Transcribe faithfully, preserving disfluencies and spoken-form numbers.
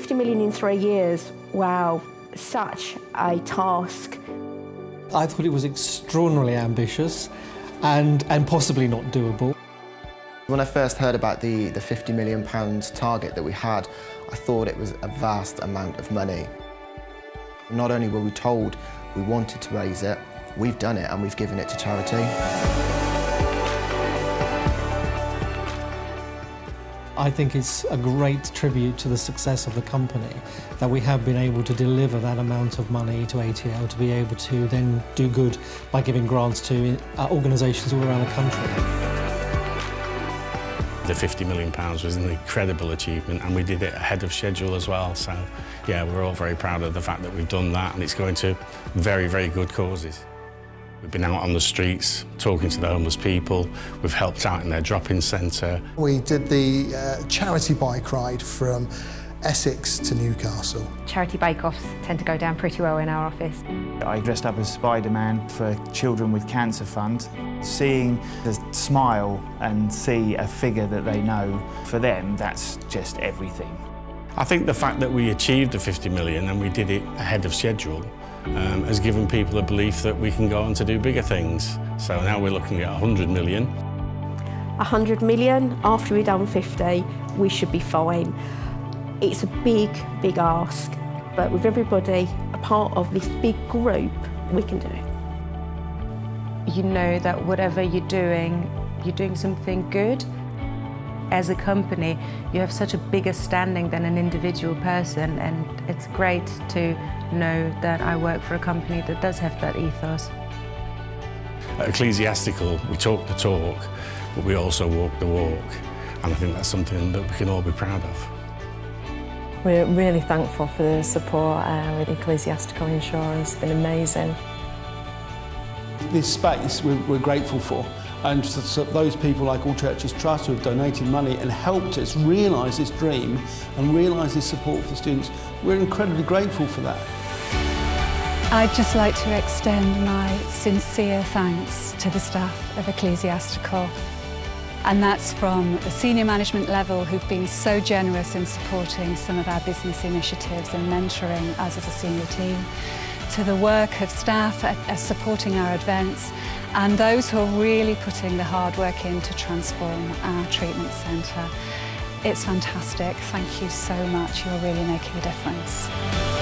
fifty million in three years, wow, such a task. I thought it was extraordinarily ambitious and, and possibly not doable. When I first heard about the, the fifty million pounds target that we had, I thought it was a vast amount of money. Not only were we told we wanted to raise it, we've done it and we've given it to charity. I think it's a great tribute to the success of the company that we have been able to deliver that amount of money to A T L to be able to then do good by giving grants to organisations all around the country. The fifty million pounds was an incredible achievement, and we did it ahead of schedule as well, so yeah, we're all very proud of the fact that we've done that, and it's going to very, very good causes. We've been out on the streets talking to the homeless people, we've helped out in their drop-in centre. We did the uh, charity bike ride from Essex to Newcastle. Charity bake-offs tend to go down pretty well in our office. I dressed up as Spider-Man for Children with Cancer Fund. Seeing the smile and see a figure that they know, for them that's just everything. I think the fact that we achieved the fifty million and we did it ahead of schedule um, has given people a belief that we can go on to do bigger things. So now we're looking at one hundred million. one hundred million after we've done fifty, we should be fine. It's a big, big ask, but with everybody a part of this big group, we can do it. You know that whatever you're doing, you're doing something good. As a company, you have such a bigger standing than an individual person, and it's great to know that I work for a company that does have that ethos. At Ecclesiastical, we talk the talk, but we also walk the walk, and I think that's something that we can all be proud of. We're really thankful for the support uh, with Ecclesiastical Insurance. It's been amazing. This space we're, we're grateful for, and so, so those people like All Churches Trust who have donated money and helped us realise this dream and realise this support for the students, we're incredibly grateful for that. I'd just like to extend my sincere thanks to the staff of Ecclesiastical. And that's from the senior management level, who've been so generous in supporting some of our business initiatives and mentoring us as a senior team, to the work of staff at, at supporting our events, and those who are really putting the hard work in to transform our treatment centre. It's fantastic. Thank you so much. You're really making a difference.